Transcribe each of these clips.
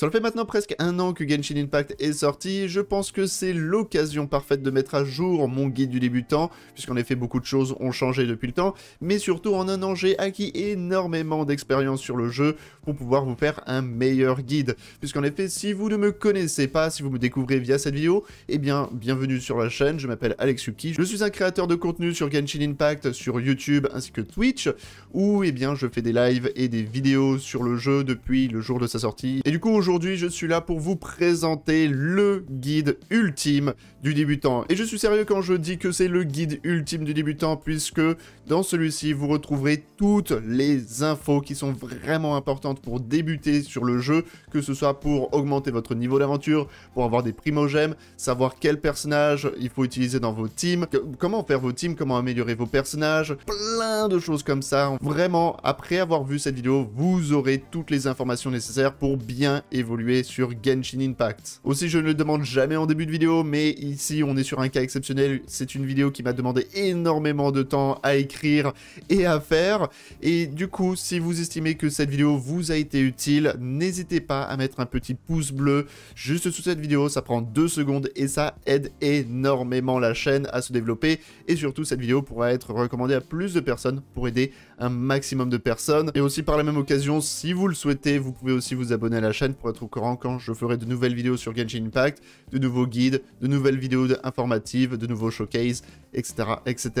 Cela fait maintenant presque un an que Genshin Impact est sorti, et je pense que c'est l'occasion parfaite de mettre à jour mon guide du débutant, puisqu'en effet beaucoup de choses ont changé depuis le temps, mais surtout en un an j'ai acquis énormément d'expérience sur le jeu pour pouvoir vous faire un meilleur guide, puisqu'en effet si vous ne me connaissez pas, si vous me découvrez via cette vidéo, eh bien bienvenue sur la chaîne, je m'appelle Alex Subki, je suis un créateur de contenu sur Genshin Impact, sur YouTube ainsi que Twitch, où eh bien je fais des lives et des vidéos sur le jeu depuis le jour de sa sortie, et du coup aujourd'hui, je suis là pour vous présenter le guide ultime du débutant. Et je suis sérieux quand je dis que c'est le guide ultime du débutant, puisque dans celui-ci, vous retrouverez toutes les infos qui sont vraiment importantes pour débuter sur le jeu, que ce soit pour augmenter votre niveau d'aventure, pour avoir des primogèmes, savoir quel personnage il faut utiliser dans vos teams, comment faire vos teams, comment améliorer vos personnages, plein de choses comme ça. Vraiment, après avoir vu cette vidéo, vous aurez toutes les informations nécessaires pour bien évoluer sur Genshin Impact. Aussi, je ne le demande jamais en début de vidéo, mais ici, on est sur un cas exceptionnel. C'est une vidéo qui m'a demandé énormément de temps à écrire et à faire. Et du coup, si vous estimez que cette vidéo vous a été utile, n'hésitez pas à mettre un petit pouce bleu juste sous cette vidéo. Ça prend 2 secondes et ça aide énormément la chaîne à se développer. Et surtout, cette vidéo pourra être recommandée à plus de personnes pour aider un maximum de personnes. Et aussi, par la même occasion, si vous le souhaitez, vous pouvez aussi vous abonner à la chaîne pour être au courant quand je ferai de nouvelles vidéos sur Genshin Impact, de nouveaux guides, de nouvelles vidéos informatives, de nouveaux showcases, etc., etc.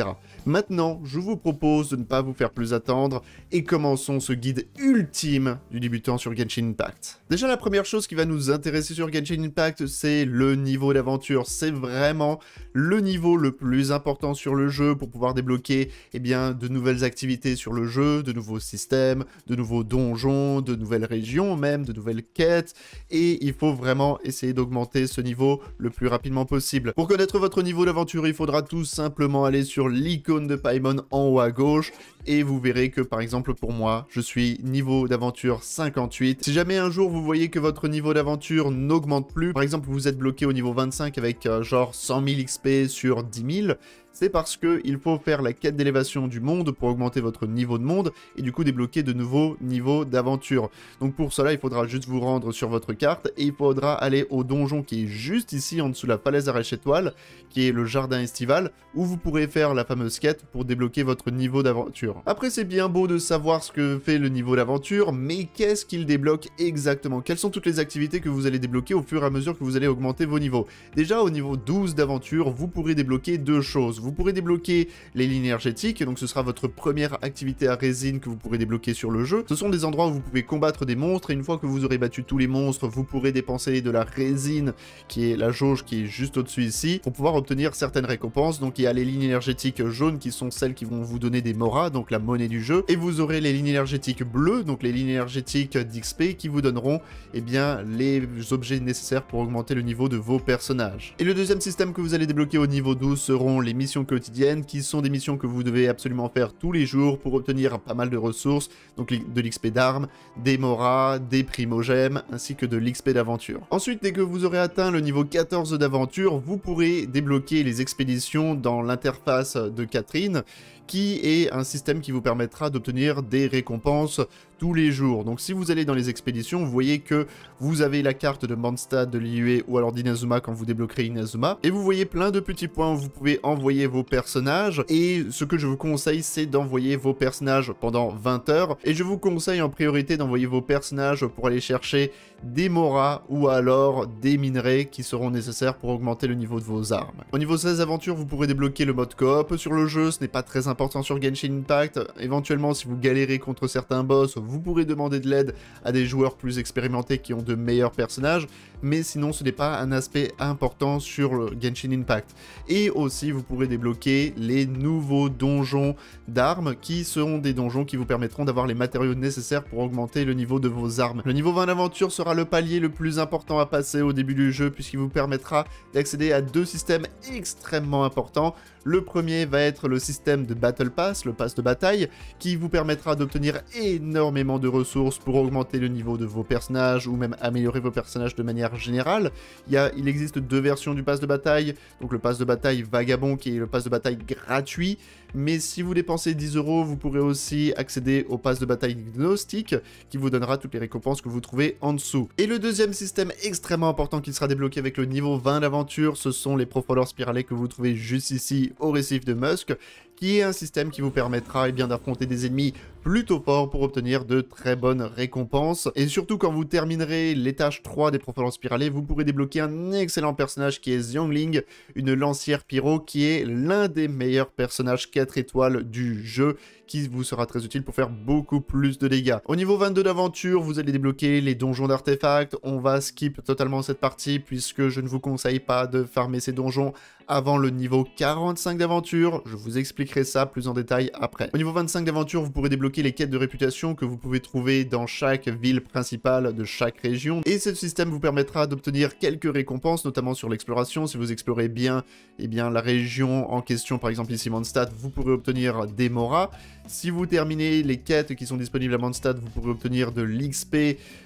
Maintenant, je vous propose de ne pas vous faire plus attendre et commençons ce guide ultime du débutant sur Genshin Impact. Déjà, la première chose qui va nous intéresser sur Genshin Impact, c'est le niveau d'aventure. C'est vraiment le niveau le plus important sur le jeu pour pouvoir débloquer eh bien, de nouvelles activités sur le jeu, de nouveaux systèmes, de nouveaux donjons, de nouvelles régions même, de nouvelles quêtes, et il faut vraiment essayer d'augmenter ce niveau le plus rapidement possible. Pour connaître votre niveau d'aventure, il faudra tout simplement aller sur l'icône de Paimon en haut à gauche, et vous verrez que par exemple pour moi, je suis niveau d'aventure 58. Si jamais un jour vous voyez que votre niveau d'aventure n'augmente plus, par exemple vous êtes bloqué au niveau 25 avec genre 100 000 XP sur 10 000, c'est parce qu'il faut faire la quête d'élévation du monde pour augmenter votre niveau de monde et du coup débloquer de nouveaux niveaux d'aventure. Donc pour cela, il faudra juste vous rendre sur votre carte et il faudra aller au donjon qui est juste ici en dessous de la falaise à Rachettoile, qui est le jardin estival, où vous pourrez faire la fameuse quête pour débloquer votre niveau d'aventure. Après, c'est bien beau de savoir ce que fait le niveau d'aventure, mais qu'est-ce qu'il débloque exactement? Quelles sont toutes les activités que vous allez débloquer au fur et à mesure que vous allez augmenter vos niveaux? Déjà, au niveau 12 d'aventure, vous pourrez débloquer 2 choses. Vous pourrez débloquer les lignes énergétiques, donc ce sera votre première activité à résine que vous pourrez débloquer sur le jeu. Ce sont des endroits où vous pouvez combattre des monstres, et une fois que vous aurez battu tous les monstres, vous pourrez dépenser de la résine, qui est la jauge qui est juste au-dessus ici, pour pouvoir obtenir certaines récompenses. Donc il y a les lignes énergétiques jaunes qui sont celles qui vont vous donner des moras, donc la monnaie du jeu, et vous aurez les lignes énergétiques bleues, donc les lignes énergétiques d'XP qui vous donneront eh bien, les objets nécessaires pour augmenter le niveau de vos personnages. Et le deuxième système que vous allez débloquer au niveau 12 seront les missions quotidiennes, qui sont des missions que vous devez absolument faire tous les jours pour obtenir pas mal de ressources, donc de l'XP d'armes, des moras, des primogèmes, ainsi que de l'XP d'aventure. Ensuite, dès que vous aurez atteint le niveau 14 d'aventure, vous pourrez débloquer les expéditions dans l'interface de Catherine, qui est un système qui vous permettra d'obtenir des récompenses tous les jours. Donc si vous allez dans les expéditions, vous voyez que vous avez la carte de Mondstadt, de Liyue ou alors d'Inazuma quand vous débloquerez Inazuma, et vous voyez plein de petits points où vous pouvez envoyer vos personnages, et ce que je vous conseille, c'est d'envoyer vos personnages pendant 20 heures, et je vous conseille en priorité d'envoyer vos personnages pour aller chercher des moras ou alors des minerais qui seront nécessaires pour augmenter le niveau de vos armes. Au niveau 16 aventures, vous pourrez débloquer le mode coop sur le jeu, ce n'est pas très important sur Genshin Impact. Éventuellement, si vous galérez contre certains boss, vous pourrez demander de l'aide à des joueurs plus expérimentés qui ont de meilleurs personnages, mais sinon ce n'est pas un aspect important sur le Genshin Impact. Et aussi, vous pourrez débloquer les nouveaux donjons d'armes, qui seront des donjons qui vous permettront d'avoir les matériaux nécessaires pour augmenter le niveau de vos armes. Le niveau 20 d'aventure sera le palier le plus important à passer au début du jeu, puisqu'il vous permettra d'accéder à 2 systèmes extrêmement importants. Le premier va être le système de Battle Pass, le pass de bataille, qui vous permettra d'obtenir énormément de ressources pour augmenter le niveau de vos personnages ou même améliorer vos personnages de manière générale. Il existe 2 versions du pass de bataille, donc le pass de bataille vagabond qui est le pass de bataille gratuit, mais si vous dépensez 10 €, vous pourrez aussi accéder au pass de bataille gnostique qui vous donnera toutes les récompenses que vous trouvez en dessous. dessous. Et le deuxième système extrêmement important qui sera débloqué avec le niveau 20 d'aventure, ce sont les profondeurs spiralées que vous trouvez juste ici au récif de Musk, qui est un système qui vous permettra d'affronter des ennemis plutôt forts pour obtenir de très bonnes récompenses. Et surtout, quand vous terminerez l'étage 3 des profondeurs spiralées, vous pourrez débloquer un excellent personnage qui est Xiangling, une lancière pyro qui est l'un des meilleurs personnages 4 étoiles du jeu, qui vous sera très utile pour faire beaucoup plus de dégâts. Au niveau 22 d'aventure, vous allez débloquer les donjons d'artefacts. On va skip totalement cette partie puisque je ne vous conseille pas de farmer ces donjons avant le niveau 45 d'aventure. Je vous expliquerai ça plus en détail après. Au niveau 25 d'aventure, vous pourrez débloquer les quêtes de réputation que vous pouvez trouver dans chaque ville principale de chaque région. Et ce système vous permettra d'obtenir quelques récompenses, notamment sur l'exploration. Si vous explorez bien, la région en question, par exemple ici Mondstadt, vous pourrez obtenir des moras. Si vous terminez les quêtes qui sont disponibles à Mondstadt, vous pourrez obtenir de l'XP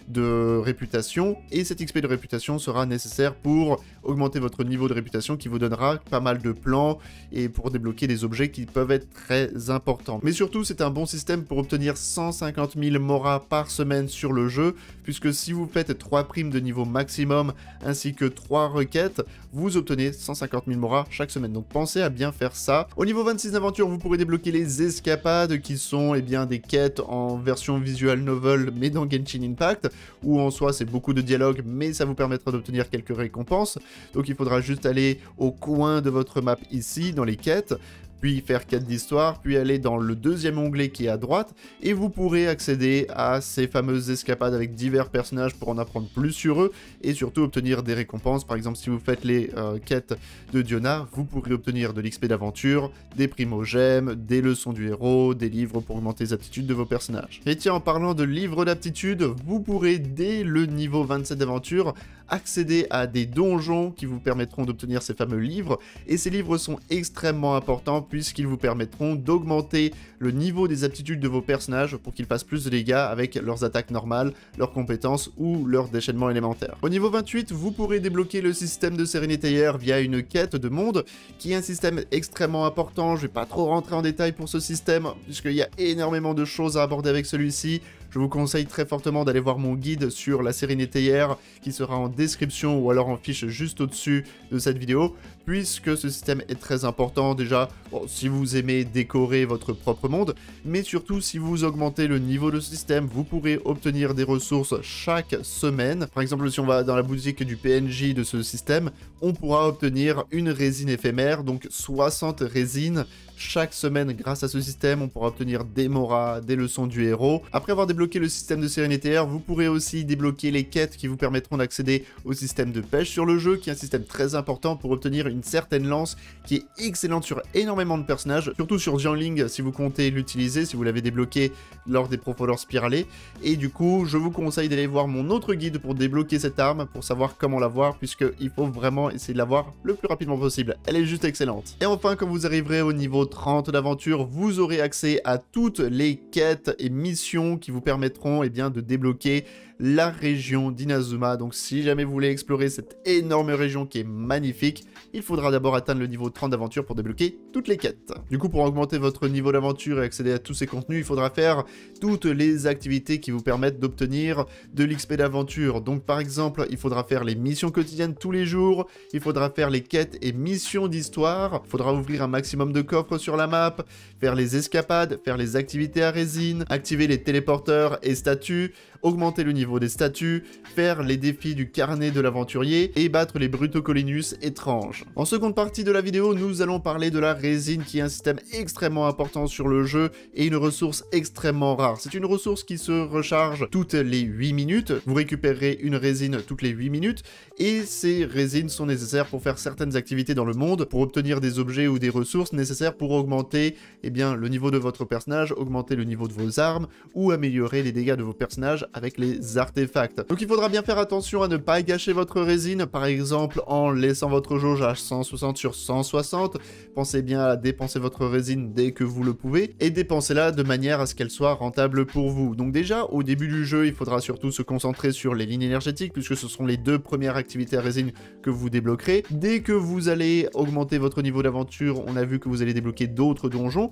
de réputation. Et cet XP de réputation sera nécessaire pour augmenter votre niveau de réputation qui vous donnera pas mal de plans et pour débloquer des objets qui peuvent être très importants. Mais surtout, c'est un bon système pour obtenir 150 000 moras par semaine sur le jeu, puisque si vous faites 3 primes de niveau maximum ainsi que 3 requêtes, vous obtenez 150 000 moras chaque semaine. Donc pensez à bien faire ça. Au niveau 26 d'aventure, vous pourrez débloquer les escapades, qui sont des quêtes en version visual novel mais dans Genshin Impact, où en soi c'est beaucoup de dialogue mais ça vous permettra d'obtenir quelques récompenses. Donc il faudra juste aller au coin de votre map ici dans les quêtes, puis faire quête d'histoire, puis aller dans le deuxième onglet qui est à droite, et vous pourrez accéder à ces fameuses escapades avec divers personnages pour en apprendre plus sur eux, et surtout obtenir des récompenses. Par exemple, si vous faites les quêtes de Dionard, vous pourrez obtenir de l'XP d'aventure, des primogèmes, des leçons du héros, des livres pour augmenter les aptitudes de vos personnages. Et tiens, en parlant de livres d'aptitudes, vous pourrez dès le niveau 27 d'aventure, accéder à des donjons qui vous permettront d'obtenir ces fameux livres, et ces livres sont extrêmement importants puisqu'ils vous permettront d'augmenter le niveau des aptitudes de vos personnages pour qu'ils fassent plus de dégâts avec leurs attaques normales, leurs compétences ou leur déchaînement élémentaire. Au niveau 28, vous pourrez débloquer le système de Sérénithéière via une quête de monde, qui est un système extrêmement important. Je ne vais pas trop rentrer en détail pour ce système puisqu'il y a énormément de choses à aborder avec celui-ci. Je vous conseille très fortement d'aller voir mon guide sur la Sérénithéière qui sera en description ou alors en fiche juste au-dessus de cette vidéo, puisque ce système est très important déjà si vous aimez décorer votre propre monde, mais surtout si vous augmentez le niveau de ce système, vous pourrez obtenir des ressources chaque semaine. Par exemple, si on va dans la boutique du PNJ de ce système, on pourra obtenir une résine éphémère, donc 60 résines chaque semaine. Grâce à ce système, on pourra obtenir des moras, des leçons du héros. Après avoir débloqué le système de Sérénithéière, vous pourrez aussi débloquer les quêtes qui vous permettront d'accéder au système de pêche sur le jeu, qui est un système très important pour obtenir une certaine lance qui est excellente sur énormément de personnages, surtout sur Xiangling si vous comptez l'utiliser, si vous l'avez débloqué lors des profondeurs spiralées. Et du coup, je vous conseille d'aller voir mon autre guide pour débloquer cette arme, pour savoir comment l'avoir, puisqu'il faut vraiment essayer de l'avoir le plus rapidement possible. Elle est juste excellente. Et enfin, quand vous arriverez au niveau 30 d'aventure, vous aurez accès à toutes les quêtes et missions qui vous permettront de débloquer la région d'Inazuma. Donc si jamais vous voulez explorer cette énorme région qui est magnifique, il faudra d'abord atteindre le niveau 30 d'aventure pour débloquer toutes les quêtes. Du coup, pour augmenter votre niveau d'aventure et accéder à tous ces contenus, il faudra faire toutes les activités qui vous permettent d'obtenir de l'XP d'aventure. Donc par exemple, il faudra faire les missions quotidiennes tous les jours, il faudra faire les quêtes et missions d'histoire, il faudra ouvrir un maximum de coffres sur la map, faire les escapades, faire les activités à résine, activer les téléporteurs et statues, augmenter le niveau des statues, faire les défis du carnet de l'aventurier et battre les Brutocolinus étranges. En seconde partie de la vidéo, nous allons parler de la résine, qui est un système extrêmement important sur le jeu et une ressource extrêmement rare. C'est une ressource qui se recharge toutes les 8 minutes. Vous récupérez une résine toutes les 8 minutes et ces résines sont nécessaires pour faire certaines activités dans le monde, pour obtenir des objets ou des ressources nécessaires pour augmenter le niveau de votre personnage, augmenter le niveau de vos armes ou améliorer les dégâts de vos personnages avec les artefacts. Donc il faudra bien faire attention à ne pas gâcher votre résine, par exemple en laissant votre jauge à 160 sur 160. Pensez bien à dépenser votre résine dès que vous le pouvez, et dépensez-la de manière à ce qu'elle soit rentable pour vous. Donc déjà, au début du jeu, il faudra surtout se concentrer sur les lignes énergétiques, puisque ce seront les deux premières activités à résine que vous débloquerez. Dès que vous allez augmenter votre niveau d'aventure, on a vu que vous allez débloquer d'autres donjons.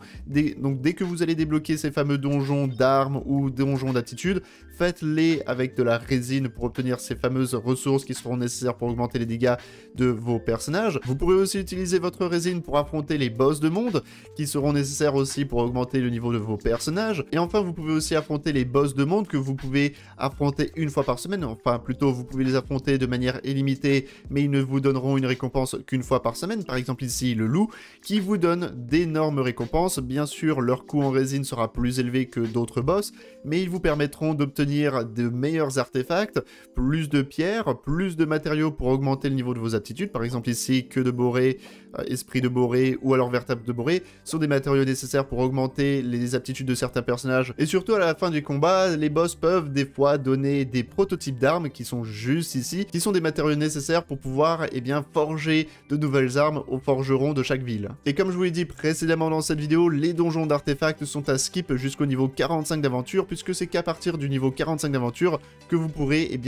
Donc dès que vous allez débloquer ces fameux donjons d'armes ou donjons d'attitude, faites-les avec de la résine pour obtenir ces fameuses ressources qui seront nécessaires pour augmenter les dégâts de vos personnages. Vous pourrez aussi utiliser votre résine pour affronter les boss de monde qui seront nécessaires aussi pour augmenter le niveau de vos personnages. Et enfin, vous pouvez aussi affronter les boss de monde que vous pouvez affronter une fois par semaine. Enfin, plutôt, vous pouvez les affronter de manière illimitée, mais ils ne vous donneront une récompense qu'une fois par semaine. Par exemple ici, le loup, qui vous donne d'énormes récompenses. Bien sûr, leur coût en résine sera plus élevé que d'autres boss, mais ils vous permettront d'obtenir de meilleurs artefacts, plus de pierres, plus de matériaux pour augmenter le niveau de vos aptitudes. Par exemple ici, queue de borée, esprit de borée ou alors vertèbre de borée sont des matériaux nécessaires pour augmenter les aptitudes de certains personnages. Et surtout, à la fin du combat, les boss peuvent des fois donner des prototypes d'armes qui sont juste ici, qui sont des matériaux nécessaires pour pouvoir forger de nouvelles armes aux forgerons de chaque ville. Et comme je vous l'ai dit précédemment dans cette vidéo, les donjons d'artefacts sont à skip jusqu'au niveau 45 d'aventure, puisque c'est qu'à partir du niveau 45 d'aventure que vous pourrez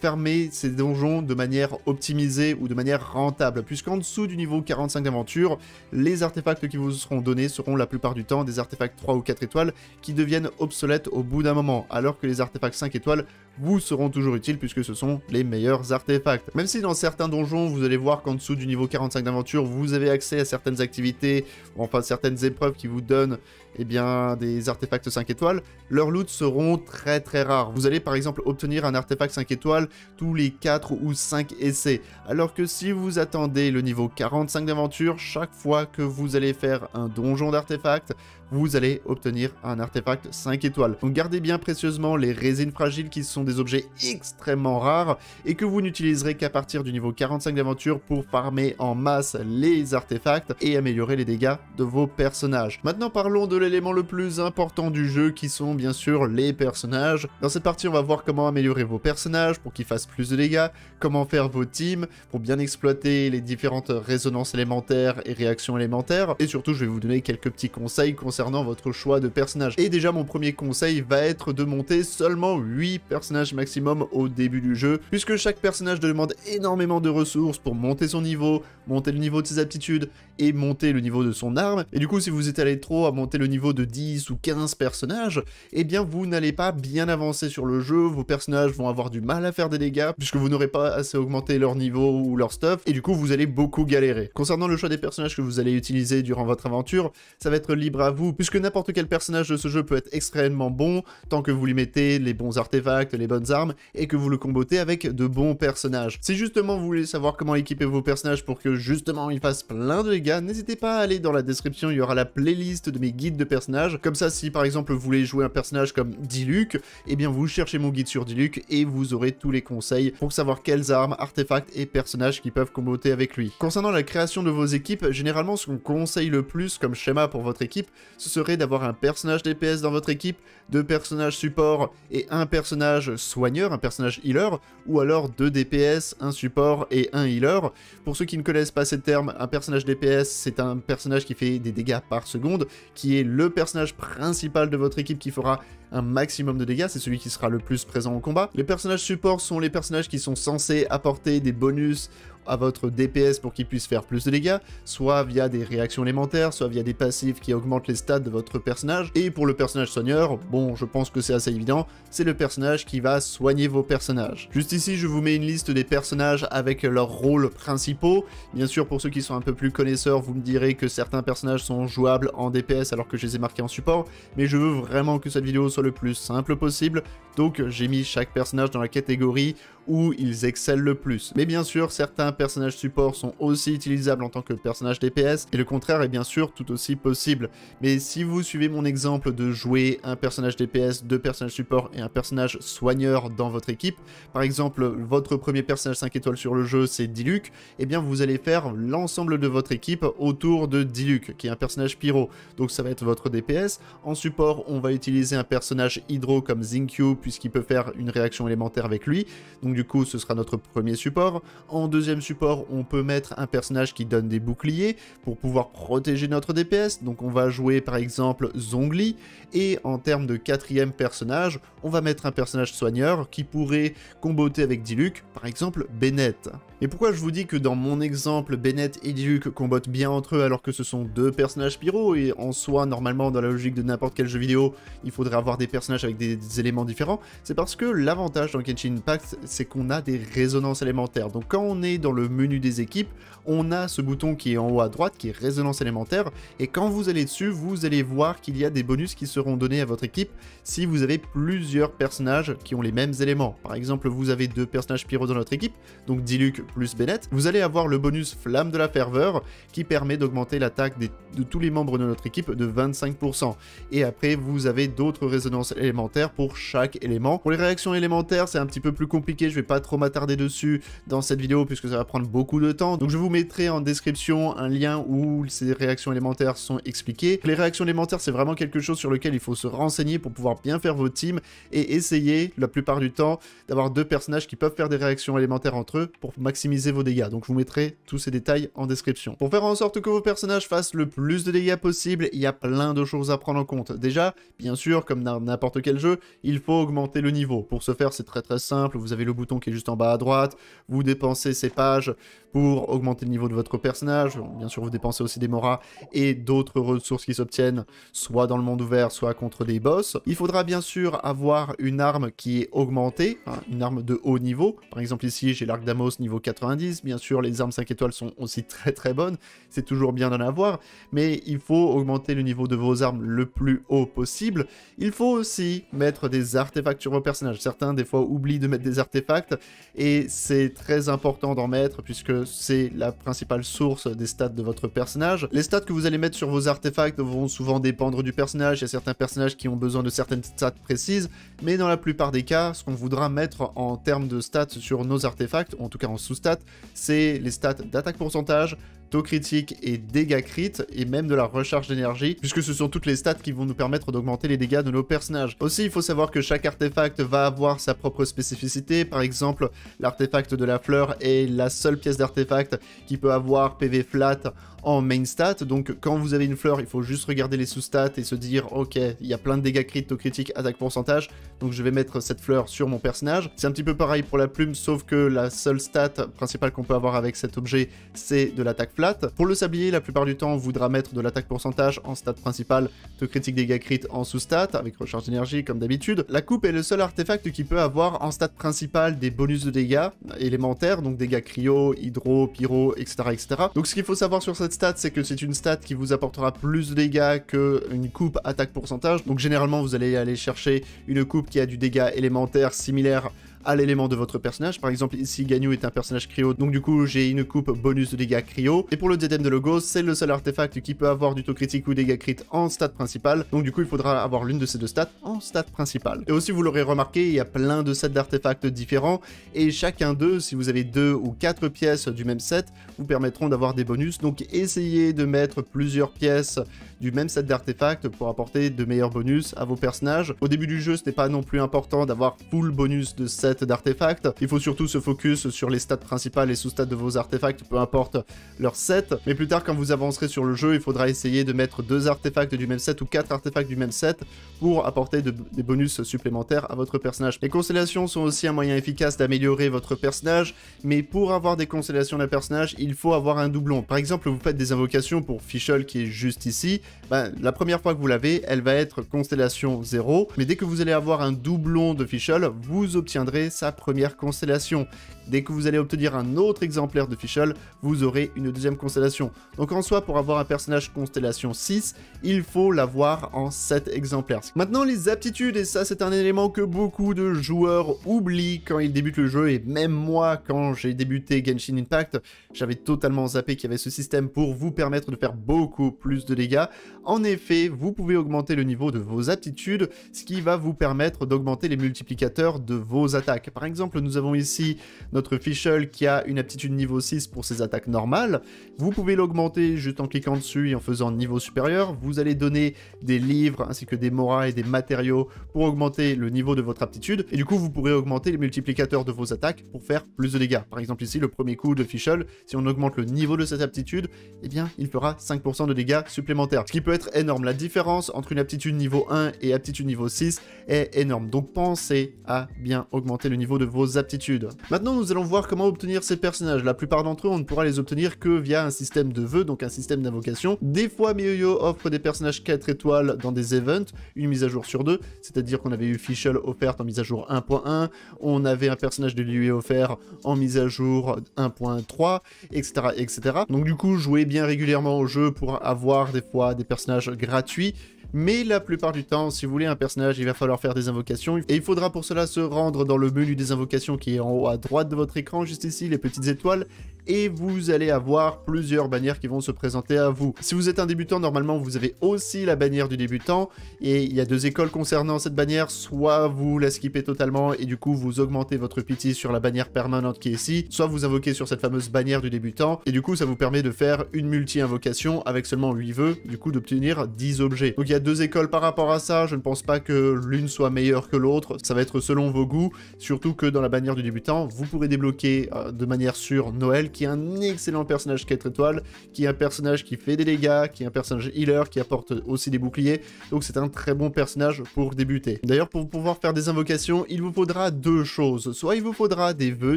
fermer ces donjons de manière optimisée ou de manière rentable, puisqu'en dessous du niveau 45 d'aventure, les artefacts qui vous seront donnés seront la plupart du temps des artefacts 3 ou 4 étoiles qui deviennent obsolètes au bout d'un moment, alors que les artefacts 5 étoiles vous seront toujours utiles puisque ce sont les meilleurs artefacts. Même si dans certains donjons, vous allez voir qu'en dessous du niveau 45 d'aventure, vous avez accès à certaines activités, enfin certaines épreuves qui vous donnent des artefacts 5 étoiles, leurs loots seront très très rares. Vous allez par exemple obtenir un artefact 5 étoiles tous les 4 ou 5 essais, alors que si vous attendez le niveau 45 d'aventure, chaque fois que vous allez faire un donjon d'artefacts, vous allez obtenir un artefact 5 étoiles. Donc gardez bien précieusement les résines fragiles qui sont des objets extrêmement rares et que vous n'utiliserez qu'à partir du niveau 45 d'aventure pour farmer en masse les artefacts et améliorer les dégâts de vos personnages. Maintenant parlons de l'élément le plus important du jeu qui sont bien sûr les personnages. Dans cette partie, on va voir comment améliorer vos personnages pour qu'ils fassent plus de dégâts, comment faire vos teams pour bien exploiter les différentes résonances élémentaires et réactions élémentaires, et surtout je vais vous donner quelques petits conseils concernant votre choix de personnage. Et déjà, mon premier conseil va être de monter seulement 8 personnages maximum au début du jeu, puisque chaque personnage demande énormément de ressources pour monter son niveau, monter le niveau de ses aptitudes et monter le niveau de son arme. Et du coup, si vous étalez trop à monter le niveau de 10 ou 15 personnages, eh bien vous n'allez pas bien avancer sur le jeu, vos personnages vont avoir du mal à faire des dégâts puisque vous n'aurez pas assez augmenté leur niveau ou leur stuff, et du coup vous allez beaucoup galérer. Concernant le choix des personnages que vous allez utiliser durant votre aventure, ça va être libre à vous, puisque n'importe quel personnage de ce jeu peut être extrêmement bon tant que vous lui mettez les bons artefacts, les bonnes armes et que vous le combotez avec de bons personnages. Si justement vous voulez savoir comment équiper vos personnages pour que justement ils fassent plein de dégâts, n'hésitez pas à aller dans la description, il y aura la playlist de mes guides de personnages. Comme ça, si par exemple vous voulez jouer un personnage comme Diluc, eh bien vous cherchez mon guide sur Diluc et vous aurez tous les conseils pour savoir quelles armes, artefacts et personnages qui peuvent comboter avec lui. Concernant la création de vos équipes, généralement ce qu'on conseille le plus comme schéma pour votre équipe, ce serait d'avoir un personnage DPS dans votre équipe, 2 personnages support et un personnage soigneur, un personnage healer, ou alors 2 DPS, un support et un healer. Pour ceux qui ne connaissent pas ces termes, un personnage DPS, c'est un personnage qui fait des dégâts par seconde, qui est le personnage principal de votre équipe qui fera un maximum de dégâts, c'est celui qui sera le plus présent au combat. Les personnages support sont les personnages qui sont censés apporter des bonus à votre DPS pour qu'il puisse faire plus de dégâts, soit via des réactions élémentaires, soit via des passifs qui augmentent les stats de votre personnage. Et pour le personnage soigneur, bon, je pense que c'est assez évident, c'est le personnage qui va soigner vos personnages. Juste ici, je vous mets une liste des personnages avec leurs rôles principaux. Bien sûr, pour ceux qui sont un peu plus connaisseurs, vous me direz que certains personnages sont jouables en DPS alors que je les ai marqués en support, mais je veux vraiment que cette vidéo soit le plus simple possible, donc j'ai mis chaque personnage dans la catégorie où ils excellent le plus. Mais bien sûr, certains personnages support sont aussi utilisables en tant que personnages DPS, et le contraire est bien sûr tout aussi possible. Mais si vous suivez mon exemple de jouer un personnage DPS, 2 personnages support et un personnage soigneur dans votre équipe, par exemple votre premier personnage 5 étoiles sur le jeu c'est Diluc, et bien vous allez faire l'ensemble de votre équipe autour de Diluc, qui est un personnage pyro, donc ça va être votre DPS. En support, on va utiliser un personnage hydro comme Xingqiu, puisqu'il peut faire une réaction élémentaire avec lui, donc du coup ce sera notre premier support. En deuxième support, on peut mettre un personnage qui donne des boucliers pour pouvoir protéger notre DPS, donc on va jouer par exemple Zhongli. Et en termes de quatrième personnage, on va mettre un personnage soigneur qui pourrait comboter avec Diluc, par exemple Bennett. Et pourquoi je vous dis que dans mon exemple, Bennett et Diluc combattent bien entre eux alors que ce sont deux personnages pyro, et en soi, normalement, dans la logique de n'importe quel jeu vidéo, il faudrait avoir des personnages avec des éléments différents, c'est parce que l'avantage dans Genshin Impact, c'est qu'on a des résonances élémentaires. Donc quand on est dans le menu des équipes, on a ce bouton qui est en haut à droite, qui est résonance élémentaire, et quand vous allez dessus, vous allez voir qu'il y a des bonus qui seront donnés à votre équipe si vous avez plusieurs personnages qui ont les mêmes éléments. Par exemple, vous avez deux personnages pyro dans notre équipe, donc Diluc plus Bennett, vous allez avoir le bonus Flamme de la Ferveur qui permet d'augmenter l'attaque de tous les membres de notre équipe de 25%. Et après, vous avez d'autres résonances élémentaires pour chaque élément. Pour les réactions élémentaires, c'est un petit peu plus compliqué, je vais pas trop m'attarder dessus dans cette vidéo puisque ça va prendre beaucoup de temps. Donc je vous mettrai en description un lien où ces réactions élémentaires sont expliquées. Les réactions élémentaires, c'est vraiment quelque chose sur lequel il faut se renseigner pour pouvoir bien faire vos teams et essayer, la plupart du temps, d'avoir deux personnages qui peuvent faire des réactions élémentaires entre eux pour maximiser vos dégâts. Donc je vous mettrai tous ces détails en description. Pour faire en sorte que vos personnages fassent le plus de dégâts possible, il y a plein de choses à prendre en compte. Déjà, bien sûr, comme dans n'importe quel jeu, il faut augmenter le niveau. Pour ce faire, c'est très très simple. Vous avez le bouton qui est juste en bas à droite, vous dépensez ces pages pour augmenter le niveau de votre personnage. Bien sûr, vous dépensez aussi des moras et d'autres ressources qui s'obtiennent, soit dans le monde ouvert, soit contre des boss. Il faudra bien sûr avoir une arme qui est augmentée, hein, une arme de haut niveau. Par exemple ici, j'ai l'arc d'Amos niveau 90, bien sûr les armes 5 étoiles sont aussi très très bonnes, c'est toujours bien d'en avoir, mais il faut augmenter le niveau de vos armes le plus haut possible. Il faut aussi mettre des artefacts sur vos personnages, certains des fois oublient de mettre des artefacts, et c'est très important d'en mettre puisque c'est la principale source des stats de votre personnage. Les stats que vous allez mettre sur vos artefacts vont souvent dépendre du personnage, il y a certains personnages qui ont besoin de certaines stats précises, mais dans la plupart des cas, ce qu'on voudra mettre en termes de stats sur nos artefacts, en tout cas en sous-stats, c'est les stats d'attaque pourcentage, taux critique et dégâts crit, et même de la recharge d'énergie, puisque ce sont toutes les stats qui vont nous permettre d'augmenter les dégâts de nos personnages. Aussi, il faut savoir que chaque artefact va avoir sa propre spécificité. Par exemple, l'artefact de la fleur est la seule pièce d'artefact qui peut avoir PV flat en main stat, donc quand vous avez une fleur, il faut juste regarder les sous-stats et se dire ok, il y a plein de dégâts crit, taux critique, attaque pourcentage, donc je vais mettre cette fleur sur mon personnage. C'est un petit peu pareil pour la plume, sauf que la seule stat principale qu'on peut avoir avec cet objet, c'est de l'attaque flat. Pour le sablier, la plupart du temps, on voudra mettre de l'attaque pourcentage en stat principale, taux critique, dégâts crit en sous-stat, avec recharge d'énergie comme d'habitude. La coupe est le seul artefact qui peut avoir en stat principale des bonus de dégâts élémentaires, donc dégâts cryo, hydro, pyro, etc. etc. Donc ce qu'il faut savoir sur cette stat, c'est que c'est une stat qui vous apportera plus de dégâts qu'une coupe attaque pourcentage. Donc généralement, vous allez aller chercher une coupe qui a du dégât élémentaire similaire à l'élément de votre personnage. Par exemple, ici, Ganyu est un personnage cryo, donc du coup, j'ai une coupe bonus de dégâts cryo. Et pour le diadème de Logos, c'est le seul artefact qui peut avoir du taux critique ou dégâts crit en stat principale. Donc du coup, il faudra avoir l'une de ces deux stats en stat principale. Et aussi, vous l'aurez remarqué, il y a plein de sets d'artefacts différents, et chacun d'eux, si vous avez 2 ou 4 pièces du même set, vous permettront d'avoir des bonus. Donc essayez de mettre plusieurs pièces du même set d'artefacts pour apporter de meilleurs bonus à vos personnages. Au début du jeu, ce n'est pas non plus important d'avoir full bonus de set d'artefacts, il faut surtout se focus sur les stats principales et sous-stats de vos artefacts, peu importe leur set, mais plus tard quand vous avancerez sur le jeu, il faudra essayer de mettre 2 artefacts du même set ou 4 artefacts du même set pour apporter des bonus supplémentaires à votre personnage. Les constellations sont aussi un moyen efficace d'améliorer votre personnage, mais pour avoir des constellations d'un personnage, il faut avoir un doublon. Par exemple, vous faites des invocations pour Fischl qui est juste ici, la première fois que vous l'avez, elle va être constellation 0, mais dès que vous allez avoir un doublon de Fischl, vous obtiendrez sa première constellation. Dès que vous allez obtenir un autre exemplaire de Fischl, vous aurez une deuxième constellation. Donc en soi, pour avoir un personnage constellation 6, il faut l'avoir en 7 exemplaires. Maintenant, les aptitudes, et ça c'est un élément que beaucoup de joueurs oublient quand ils débutent le jeu, et même moi, quand j'ai débuté Genshin Impact, j'avais totalement zappé qu'il y avait ce système pour vous permettre de faire beaucoup plus de dégâts. En effet, vous pouvez augmenter le niveau de vos aptitudes, ce qui va vous permettre d'augmenter les multiplicateurs de vos attaques. Par exemple, nous avons ici notre Fischl qui a une aptitude niveau 6 pour ses attaques normales. Vous pouvez l'augmenter juste en cliquant dessus et en faisant niveau supérieur. Vous allez donner des livres ainsi que des moras et des matériaux pour augmenter le niveau de votre aptitude. Et du coup, vous pourrez augmenter les multiplicateurs de vos attaques pour faire plus de dégâts. Par exemple ici, le premier coup de Fischl, si on augmente le niveau de cette aptitude, eh bien, il fera 5% de dégâts supplémentaires. Ce qui peut être énorme. La différence entre une aptitude niveau 1 et aptitude niveau 6 est énorme. Donc pensez à bien augmenter le niveau de vos aptitudes. Maintenant, nous nous allons voir comment obtenir ces personnages. La plupart d'entre eux, on ne pourra les obtenir que via un système de vœux, donc un système d'invocation. Des fois, Mihoyo offre des personnages 4 étoiles dans des events, une mise à jour sur deux, c'est-à-dire qu'on avait eu Fischl offerte en mise à jour 1.1, on avait un personnage de Liyue offert en mise à jour 1.3, etc., etc. Donc du coup, jouez bien régulièrement au jeu pour avoir des fois des personnages gratuits. Mais la plupart du temps, si vous voulez un personnage, il va falloir faire des invocations. Et il faudra pour cela se rendre dans le menu des invocations qui est en haut à droite de votre écran, juste ici, les petites étoiles. Et vous allez avoir plusieurs bannières qui vont se présenter à vous. Si vous êtes un débutant, normalement vous avez aussi la bannière du débutant, et il y a deux écoles concernant cette bannière, soit vous la skippez totalement et du coup vous augmentez votre pity sur la bannière permanente qui est ici, soit vous invoquez sur cette fameuse bannière du débutant, et du coup ça vous permet de faire une multi-invocation avec seulement 8 vœux, du coup d'obtenir 10 objets. Donc il y a deux écoles par rapport à ça, je ne pense pas que l'une soit meilleure que l'autre, ça va être selon vos goûts, surtout que dans la bannière du débutant, vous pourrez débloquer de manière sûre Noël, qui est un excellent personnage 4 étoiles, qui est un personnage qui fait des dégâts, qui est un personnage healer, qui apporte aussi des boucliers, donc c'est un très bon personnage pour débuter. D'ailleurs, pour pouvoir faire des invocations, il vous faudra deux choses, soit il vous faudra des vœux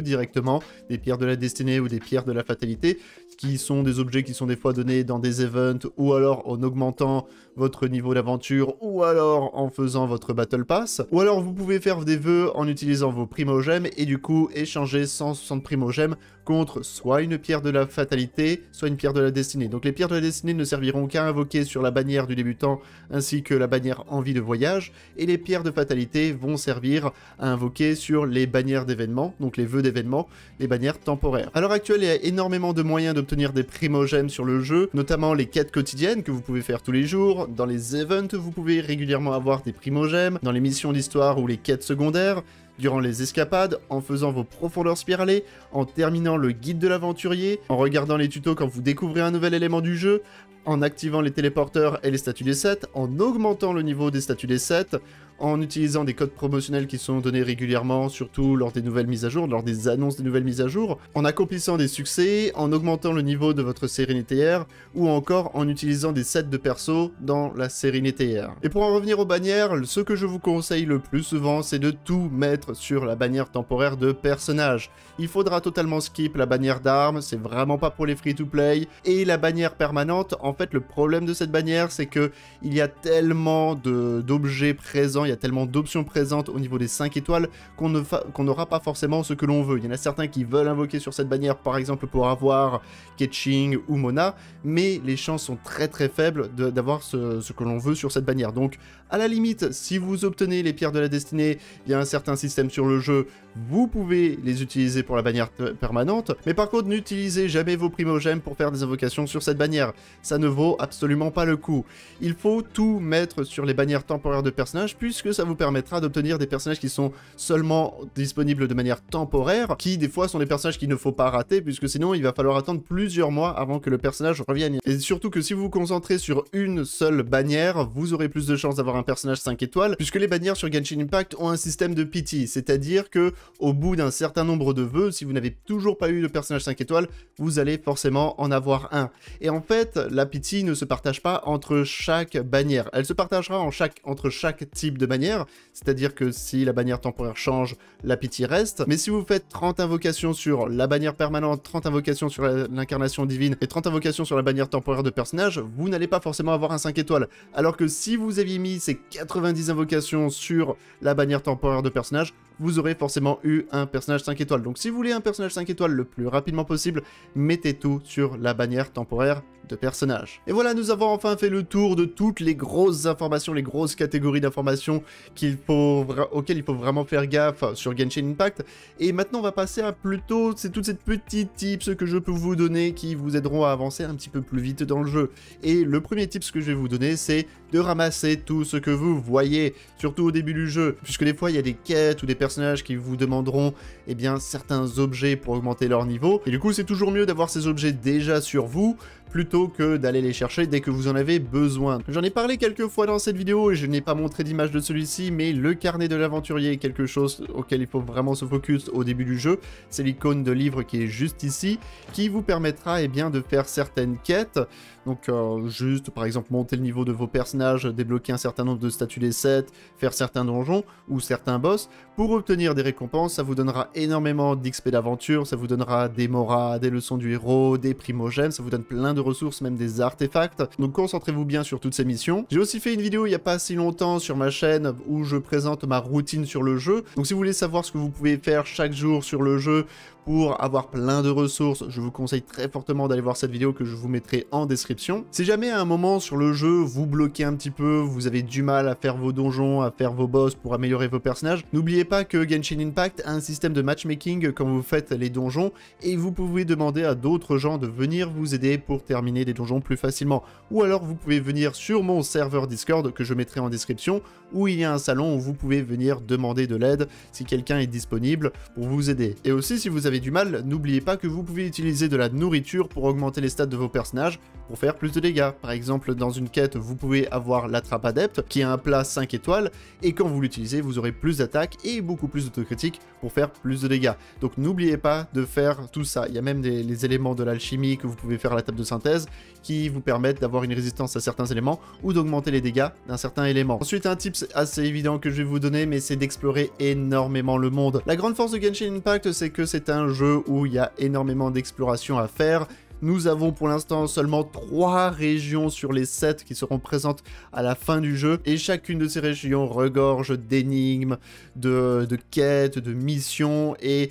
directement, des pierres de la destinée ou des pierres de la fatalité, qui sont des objets qui sont des fois donnés dans des events, ou alors en augmentant votre niveau d'aventure, ou alors en faisant votre battle pass, ou alors vous pouvez faire des vœux en utilisant vos primogèmes, et du coup échanger 160 primogèmes contre soit une pierre de la fatalité, soit une pierre de la destinée. Donc les pierres de la destinée ne serviront qu'à invoquer sur la bannière du débutant ainsi que la bannière envie de voyage, et les pierres de fatalité vont servir à invoquer sur les bannières d'événements, donc les vœux d'événements, les bannières temporaires. À l'heure actuelle, il y a énormément de moyens d'obtenir des primogèmes sur le jeu, notamment les quêtes quotidiennes que vous pouvez faire tous les jours, dans les events vous pouvez régulièrement avoir des primogèmes, dans les missions d'histoire ou les quêtes secondaires, durant les escapades, en faisant vos profondeurs spiralées, en terminant le guide de l'aventurier, en regardant les tutos quand vous découvrez un nouvel élément du jeu, en activant les téléporteurs et les statues des 7, en augmentant le niveau des statues des 7, en utilisant des codes promotionnels qui sont donnés régulièrement, surtout lors des nouvelles mises à jour, lors des annonces des nouvelles mises à jour, en accomplissant des succès, en augmentant le niveau de votre Sérénithéière, ou encore en utilisant des sets de perso dans la Sérénithéière. Et pour en revenir aux bannières, ce que je vous conseille le plus souvent, c'est de tout mettre sur la bannière temporaire de personnage. Il faudra totalement skip la bannière d'armes, c'est vraiment pas pour les free-to-play, et la bannière permanente, en fait le problème de cette bannière, c'est que il y a tellement d'objets présents, il y a tellement d'options présentes au niveau des 5 étoiles qu'on n'aura pas forcément ce que l'on veut. Il y en a certains qui veulent invoquer sur cette bannière, par exemple pour avoir Keqing ou Mona, mais les chances sont très faibles d'avoir ce que l'on veut sur cette bannière. Donc à la limite, si vous obtenez les pierres de la destinée via un certain système sur le jeu, vous pouvez les utiliser pour la bannière permanente, mais par contre n'utilisez jamais vos primogèmes pour faire des invocations sur cette bannière, ça ne vaut absolument pas le coup. Il faut tout mettre sur les bannières temporaires de personnages, puisque ça vous permettra d'obtenir des personnages qui sont seulement disponibles de manière temporaire, qui des fois sont des personnages qu'il ne faut pas rater, puisque sinon il va falloir attendre plusieurs mois avant que le personnage revienne. Et surtout que si vous vous concentrez sur une seule bannière, vous aurez plus de chances d'avoir un personnage 5 étoiles, puisque les bannières sur Genshin Impact ont un système de pity, c'est-à-dire que au bout d'un certain nombre de vœux, si vous n'avez toujours pas eu de personnage 5 étoiles, vous allez forcément en avoir un. Et en fait, la pity ne se partage pas entre chaque bannière. Elle se partagera entre chaque type de bannière, c'est-à-dire que si la bannière temporaire change, la pity reste. Mais si vous faites 30 invocations sur la bannière permanente, 30 invocations sur l'incarnation divine et 30 invocations sur la bannière temporaire de personnage, vous n'allez pas forcément avoir un 5 étoiles. Alors que si vous aviez mis ces 90 invocations sur la bannière temporaire de personnage, vous aurez forcément eu un personnage 5 étoiles. Donc si vous voulez un personnage 5 étoiles le plus rapidement possible, mettez tout sur la bannière temporaire de personnage. Et voilà, nous avons enfin fait le tour de toutes les grosses informations, les grosses catégories d'informations auxquelles il faut vraiment faire gaffe sur Genshin Impact. Et maintenant, on va passer à plutôt toutes ces petits tips que je peux vous donner qui vous aideront à avancer un petit peu plus vite dans le jeu. Et le premier tips que je vais vous donner, c'est de ramasser tout ce que vous voyez, surtout au début du jeu, puisque des fois, il y a des quêtes ou des personnages qui vous demanderont eh bien certains objets pour augmenter leur niveau, et du coup c'est toujours mieux d'avoir ces objets déjà sur vous plutôt que d'aller les chercher dès que vous en avez besoin. J'en ai parlé quelques fois dans cette vidéo et je n'ai pas montré d'image de celui-ci, mais le carnet de l'aventurier est quelque chose auquel il faut vraiment se focus au début du jeu. C'est l'icône de livre qui est juste ici, qui vous permettra eh bien, de faire certaines quêtes. Donc juste par exemple monter le niveau de vos personnages, débloquer un certain nombre de statues des 7, faire certains donjons ou certains boss pour obtenir des récompenses. Ça vous donnera énormément d'XP d'aventure, ça vous donnera des moras, des leçons du héros, des primogènes, ça vous donne plein de ressources, même des artefacts. Donc concentrez-vous bien sur toutes ces missions. J'ai aussi fait une vidéo il n'y a pas si longtemps sur ma chaîne où je présente ma routine sur le jeu. Donc si vous voulez savoir ce que vous pouvez faire chaque jour sur le jeu pour avoir plein de ressources, je vous conseille très fortement d'aller voir cette vidéo que je vous mettrai en description. Si jamais à un moment sur le jeu vous bloquez un petit peu, vous avez du mal à faire vos donjons, à faire vos boss pour améliorer vos personnages, n'oubliez pas que Genshin Impact a un système de matchmaking quand vous faites les donjons et vous pouvez demander à d'autres gens de venir vous aider pour terminer les donjons plus facilement. Ou alors vous pouvez venir sur mon serveur Discord que je mettrai en description où il y a un salon où vous pouvez venir demander de l'aide si quelqu'un est disponible pour vous aider. Et aussi si vous avez du mal, n'oubliez pas que vous pouvez utiliser de la nourriture pour augmenter les stats de vos personnages pour faire plus de dégâts. Par exemple, dans une quête, vous pouvez avoir l'attrape adepte qui est un plat 5 étoiles et quand vous l'utilisez, vous aurez plus d'attaques et beaucoup plus d'autocritiques pour faire plus de dégâts. Donc n'oubliez pas de faire tout ça. Il y a même les éléments de l'alchimie que vous pouvez faire à la table de synthèse qui vous permettent d'avoir une résistance à certains éléments ou d'augmenter les dégâts d'un certain élément. Ensuite, un tips assez évident que je vais vous donner, mais c'est d'explorer énormément le monde. La grande force de Genshin Impact, c'est que c'est un jeu où il y a énormément d'exploration à faire. Nous avons pour l'instant seulement 3 régions sur les 7 qui seront présentes à la fin du jeu. Et chacune de ces régions regorge d'énigmes, de quêtes, de missions. Et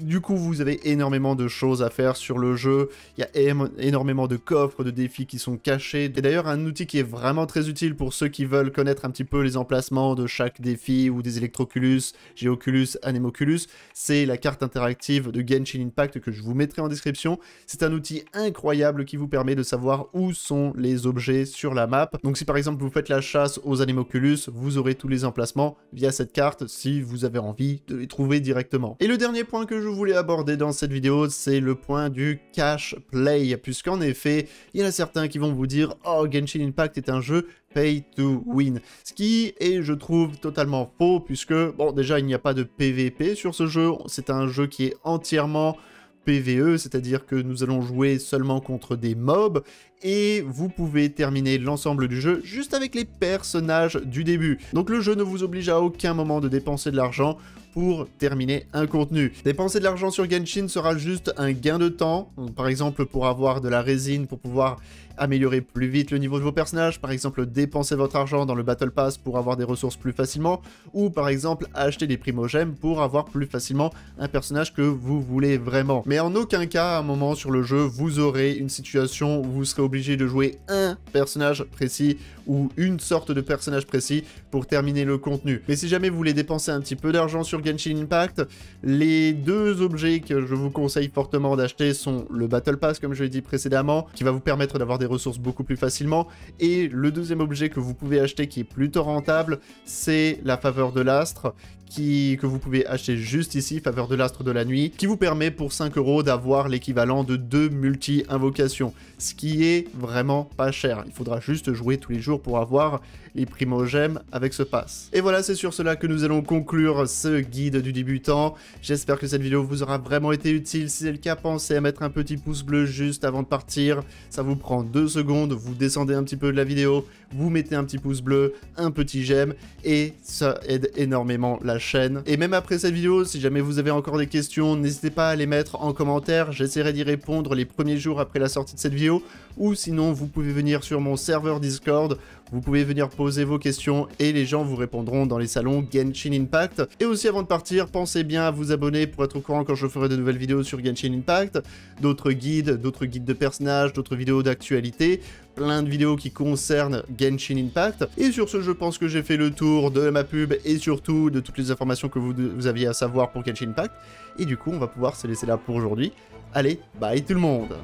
du coup, vous avez énormément de choses à faire sur le jeu. Il y a énormément de coffres, de défis qui sont cachés. Et d'ailleurs, un outil qui est vraiment très utile pour ceux qui veulent connaître un petit peu les emplacements de chaque défi ou des Electroculus, Géoculus, Anemoculus, c'est la carte interactive de Genshin Impact que je vous mettrai en description. C'est un outil incroyable qui vous permet de savoir où sont les objets sur la map. Donc si par exemple vous faites la chasse aux Anemoculus, vous aurez tous les emplacements via cette carte si vous avez envie de les trouver directement. Et le dernier point que je voulais aborder dans cette vidéo, c'est le point du cash play, puisqu'en effet, il y en a certains qui vont vous dire « Oh, Genshin Impact est un jeu pay to win », ce qui est, je trouve, totalement faux, puisque, bon, déjà, il n'y a pas de PVP sur ce jeu, c'est un jeu qui est entièrement PVE, c'est-à-dire que nous allons jouer seulement contre des mobs, et vous pouvez terminer l'ensemble du jeu juste avec les personnages du début. Donc le jeu ne vous oblige à aucun moment de dépenser de l'argent pour terminer un contenu. Dépenser de l'argent sur Genshin sera juste un gain de temps, par exemple pour avoir de la résine, pour pouvoir améliorer plus vite le niveau de vos personnages, par exemple dépenser votre argent dans le Battle Pass pour avoir des ressources plus facilement, ou par exemple acheter des primogèmes pour avoir plus facilement un personnage que vous voulez vraiment. Mais en aucun cas, à un moment sur le jeu, vous aurez une situation où vous serez obligé de jouer un personnage précis ou une sorte de personnage précis pour terminer le contenu. Mais si jamais vous voulez dépenser un petit peu d'argent sur Genshin Impact, les deux objets que je vous conseille fortement d'acheter sont le Battle Pass, comme je l'ai dit précédemment, qui va vous permettre d'avoir des ressources beaucoup plus facilement, et le deuxième objet que vous pouvez acheter qui est plutôt rentable, c'est la faveur de l'astre, que vous pouvez acheter juste ici, faveur de l'astre de la nuit, qui vous permet pour 5 € d'avoir l'équivalent de 2 multi-invocations, ce qui est vraiment pas cher. Il faudra juste jouer tous les jours pour avoir les primogèmes avec ce pass. Et voilà, c'est sur cela que nous allons conclure ce guide du débutant. J'espère que cette vidéo vous aura vraiment été utile. Si c'est le cas, pensez à mettre un petit pouce bleu juste avant de partir. Ça vous prend 2 secondes, vous descendez un petit peu de la vidéo, vous mettez un petit pouce bleu, un petit j'aime, et ça aide énormément la chaîne. Et même après cette vidéo, si jamais vous avez encore des questions, n'hésitez pas à les mettre en commentaire, j'essaierai d'y répondre les premiers jours après la sortie de cette vidéo, ou sinon vous pouvez venir sur mon serveur Discord, vous pouvez venir poser vos questions et les gens vous répondront dans les salons Genshin Impact. Et aussi avant de partir, pensez bien à vous abonner pour être au courant quand je ferai de nouvelles vidéos sur Genshin Impact, d'autres guides de personnages, d'autres vidéos d'actualité, plein de vidéos qui concernent Genshin Impact. Et sur ce, je pense que j'ai fait le tour de ma pub et surtout de toutes les informations que vous aviez à savoir pour Genshin Impact. Et du coup, on va pouvoir se laisser là pour aujourd'hui. Allez, bye tout le monde!